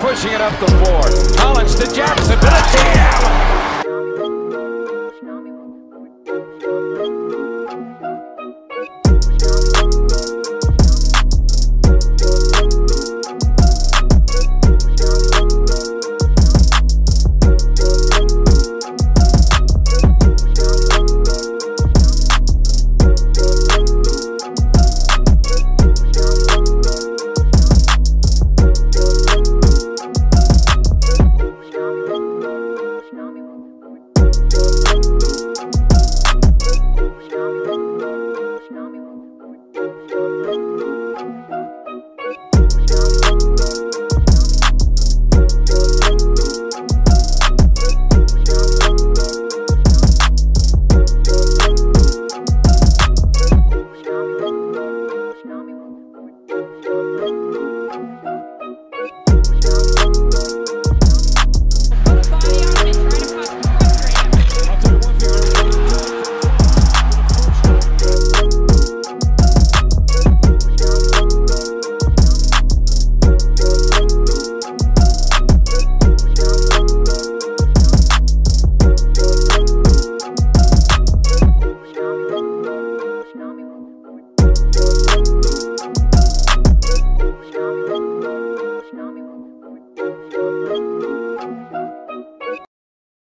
Pushing it up the floor. Collins to Jackson to the tee out.